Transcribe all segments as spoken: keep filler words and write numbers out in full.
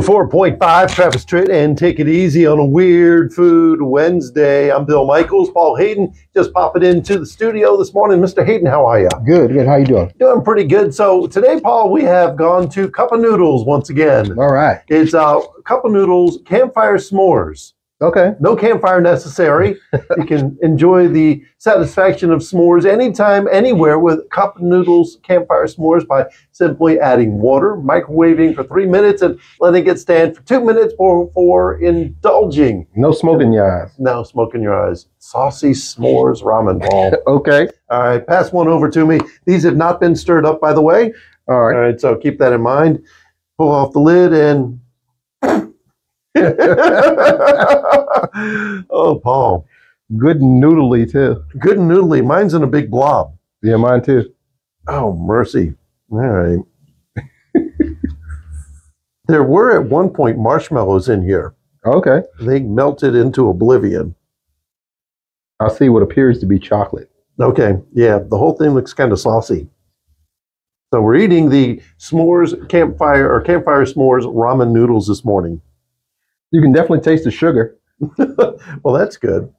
four point five, Travis Tritt, and take it easy on a Weird Food Wednesday. I'm Bill Michaels. Paul Hayden just popping into the studio this morning. Mister Hayden, how are you? Good, good. How you doing? Doing pretty good. So today, Paul, we have gone to Cup of Noodles once again. All right. It's uh, Cup of Noodles, Campfire S'mores. Okay. No campfire necessary. You can enjoy the satisfaction of s'mores anytime, anywhere with Cup Noodles Campfire S'mores by simply adding water, microwaving for three minutes, and letting it stand for two minutes before indulging. No smoke in your eyes. No smoke in your eyes. Saucy s'mores ramen ball. Okay. All right. Pass one over to me. These have not been stirred up, by the way. All right. All right. So keep that in mind. Pull off the lid and... Oh, Paul. Good and noodly, too. Good and noodly. Mine's in a big blob. Yeah, mine, too. Oh, mercy. All right. There were, at one point, marshmallows in here. Okay. They melted into oblivion. I see what appears to be chocolate. Okay. Yeah, the whole thing looks kind of saucy. So we're eating the s'mores campfire, or campfire s'mores ramen noodles this morning. You can definitely taste the sugar. Well, that's good.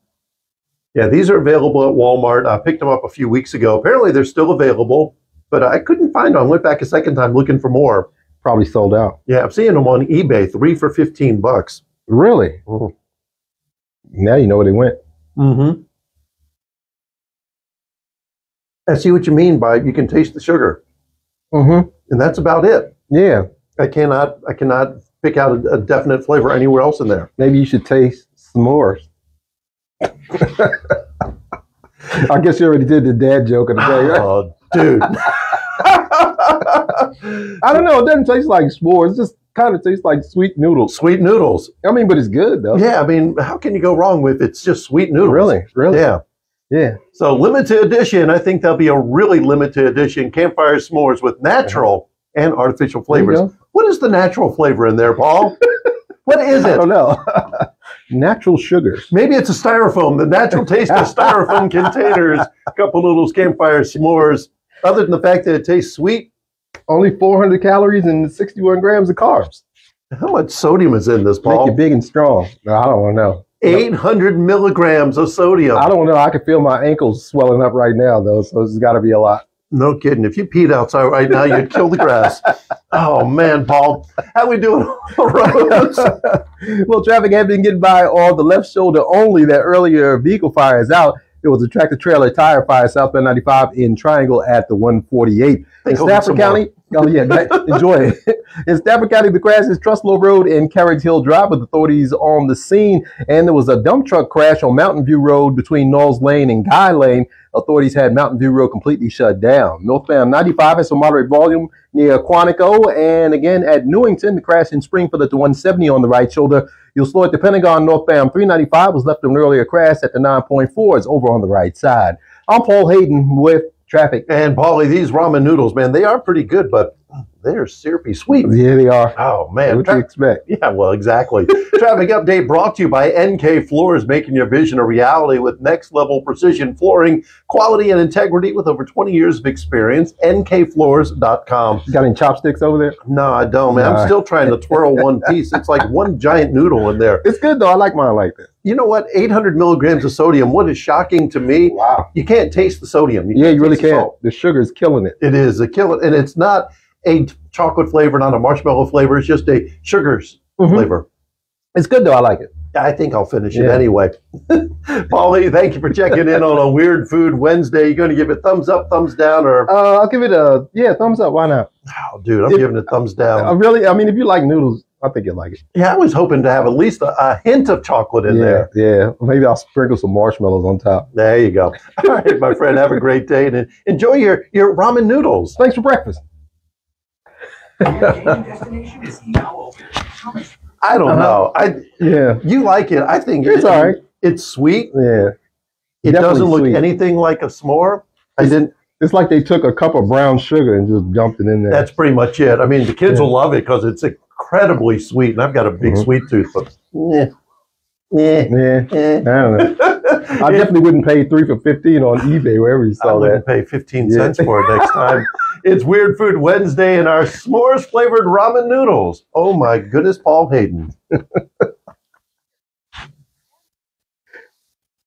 Yeah, these are available at Walmart. I picked them up a few weeks ago. Apparently, they're still available, but I couldn't find them. I went back a second time looking for more. Probably sold out. Yeah, I'm seeing them on eBay, three for fifteen bucks. Really? Mm. Now you know where they went. Mm-hmm. I see what you mean by you can taste the sugar. Mm-hmm. And that's about it. Yeah. I cannot. I cannot. Pick out a, a definite flavor anywhere else in there. Maybe you should taste s'mores. I guess you already did the dad joke of the day, right? Oh, dude. I don't know. It doesn't taste like s'mores. It just kind of tastes like sweet noodles. Sweet noodles. I mean, but it's good, though. Yeah, I mean, how can you go wrong with it's just sweet noodles? Really? Really? Yeah. Yeah. So limited edition. I think that'll be a really limited edition. Campfire s'mores with natural and artificial flavors. What is the natural flavor in there, Paul? What is it? I don't know. Natural sugars. Maybe it's a styrofoam. The natural taste of styrofoam containers. Cup of Noodles, Campfire S'mores. Other than the fact that it tastes sweet. Only four hundred calories and sixty-one grams of carbs. How much sodium is in this, Paul? Make it big and strong. No, I don't know. eight hundred milligrams of sodium. I don't know. I can feel my ankles swelling up right now, though, so it's got to be a lot. No kidding. If you peed outside right now, you'd kill the grass. Oh, man, Paul. How we doing on the roads? Well, traffic had been getting by on the left shoulder only. That earlier vehicle fire is out. It was a tractor-trailer tire fire, southbound ninety-five in Triangle at the one forty-eight. In Stafford County, oh, yeah, enjoy it. In Stafford County, the crash is Truslow Road and Carriage Hill Drive with authorities on the scene. And there was a dump truck crash on Mountain View Road between Knowles Lane and Guy Lane. Authorities had Mountain View Road completely shut down. Northbound ninety-five has some moderate volume near Quantico. And again, at Newington, the crash in Springfield at the one seventy on the right shoulder. You'll slow at the Pentagon northbound three ninety-five was left of an earlier crash at the nine point four. It's over on the right side. I'm Paul Hayden with Traffic. And, Paulie, these ramen noodles, man, they are pretty good, but they're syrupy sweet. Yeah, they are. Oh, man. What do you expect? Yeah, well, exactly. Traffic update brought to you by N K Floors, making your vision a reality with next-level precision flooring, quality, and integrity with over twenty years of experience. N K floors dot com. You got any chopsticks over there? No, I don't, man. Nah. I'm still trying to twirl one piece. It's like one giant noodle in there. It's good, though. I like mine like that. You know what? eight hundred milligrams of sodium. What is shocking to me? Wow. You can't taste the sodium. You yeah, you really can't. The, the sugar is killing it. It is. It's killing it. And it's not a chocolate flavor, not a marshmallow flavor. It's just a sugar mm-hmm. flavor. It's good, though. I like it. I think I'll finish yeah. it anyway. Paulie, thank you for checking in on a Weird Food Wednesday. You going to give it thumbs up, thumbs down, or? Uh, I'll give it a, yeah, thumbs up. Why not? Oh, dude, I'm if, giving it thumbs down. I really, I mean, if you like noodles, I think you'll like it. Yeah, I was hoping to have at least a, a hint of chocolate in yeah, there. Yeah, maybe I'll sprinkle some marshmallows on top. There you go. All right, my friend, have a great day and enjoy your, your ramen noodles. Thanks for breakfast. I don't know. I yeah. You like it? I think it's it, all right. It's sweet. Yeah. It Definitely doesn't look sweet. anything like a s'more. I it's, didn't. It's like they took a cup of brown sugar and just dumped it in there. That's pretty much it. I mean, the kids yeah. will love it because it's incredibly sweet, and I've got a big mm-hmm. sweet tooth. But yeah. Yeah. yeah, yeah, I don't know. I yeah. definitely wouldn't pay three for fifteen on eBay wherever you saw I that. Pay fifteen yeah. cents for it next time. It's Weird Food Wednesday and our s'mores flavored ramen noodles. Oh my goodness, Paul Hayden.